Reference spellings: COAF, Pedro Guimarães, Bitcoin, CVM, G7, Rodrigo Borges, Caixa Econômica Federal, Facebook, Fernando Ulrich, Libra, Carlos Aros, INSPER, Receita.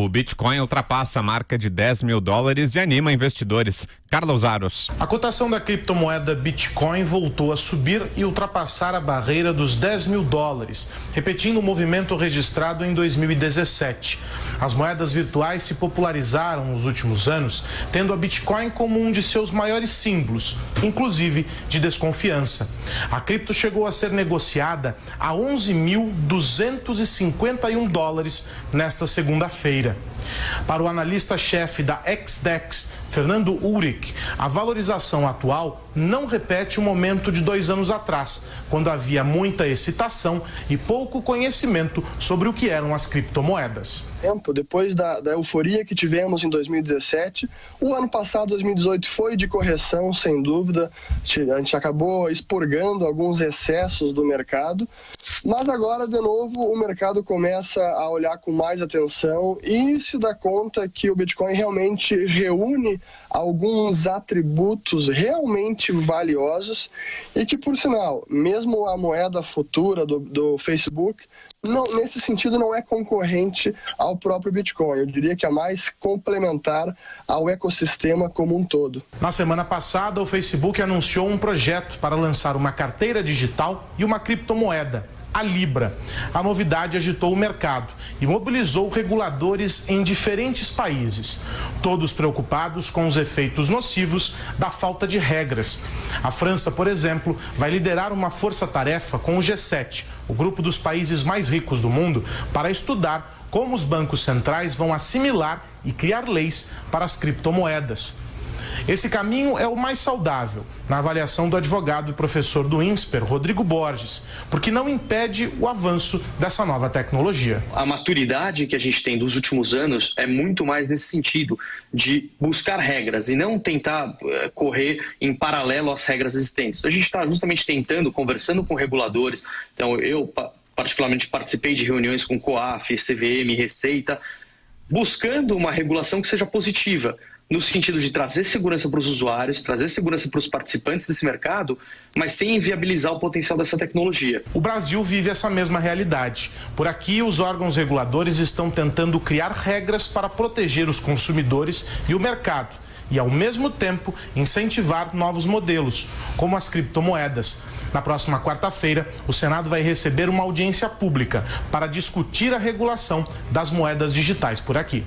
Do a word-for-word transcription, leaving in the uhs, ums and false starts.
O Bitcoin ultrapassa a marca de dez mil dólares e anima investidores. Carlos Aros. A cotação da criptomoeda Bitcoin voltou a subir e ultrapassar a barreira dos dez mil dólares, repetindo o movimento registrado em dois mil e dezessete. As moedas virtuais se popularizaram nos últimos anos, tendo a Bitcoin como um de seus maiores símbolos, inclusive de desconfiança. A cripto chegou a ser negociada a onze mil duzentos e cinquenta e um dólares nesta segunda-feira. Para o analista-chefe da X DEX, Fernando Ulrich, a valorização atual não repete o momento de dois anos atrás, quando havia muita excitação e pouco conhecimento sobre o que eram as criptomoedas. Depois da, da euforia que tivemos em dois mil e dezessete, o ano passado, dois mil e dezoito, foi de correção, sem dúvida. A gente acabou expurgando alguns excessos do mercado, mas agora, de novo, o mercado começa a olhar com mais atenção e se dá conta que o Bitcoin realmente reúne alguns atributos realmente valiosos e que, por sinal, mesmo a moeda futura do, do Facebook, não, nesse sentido, não é concorrente ao próprio Bitcoin. Eu diria que é mais complementar ao ecossistema como um todo. Na semana passada, o Facebook anunciou um projeto para lançar uma carteira digital e uma criptomoeda, a Libra. A novidade agitou o mercado e mobilizou reguladores em diferentes países, todos preocupados com os efeitos nocivos da falta de regras. A França, por exemplo, vai liderar uma força-tarefa com o G sete, o grupo dos países mais ricos do mundo, para estudar como os bancos centrais vão assimilar e criar leis para as criptomoedas. Esse caminho é o mais saudável, na avaliação do advogado e professor do INSPER, Rodrigo Borges, porque não impede o avanço dessa nova tecnologia. A maturidade que a gente tem dos últimos anos é muito mais nesse sentido, de buscar regras e não tentar correr em paralelo às regras existentes. A gente está justamente tentando, conversando com reguladores. Então, eu particularmente participei de reuniões com COAF, C V M, Receita, buscando uma regulação que seja positiva, no sentido de trazer segurança para os usuários, trazer segurança para os participantes desse mercado, mas sem inviabilizar o potencial dessa tecnologia. O Brasil vive essa mesma realidade. Por aqui, os órgãos reguladores estão tentando criar regras para proteger os consumidores e o mercado e, ao mesmo tempo, incentivar novos modelos, como as criptomoedas. Na próxima quarta-feira, o Senado vai receber uma audiência pública para discutir a regulação das moedas digitais por aqui.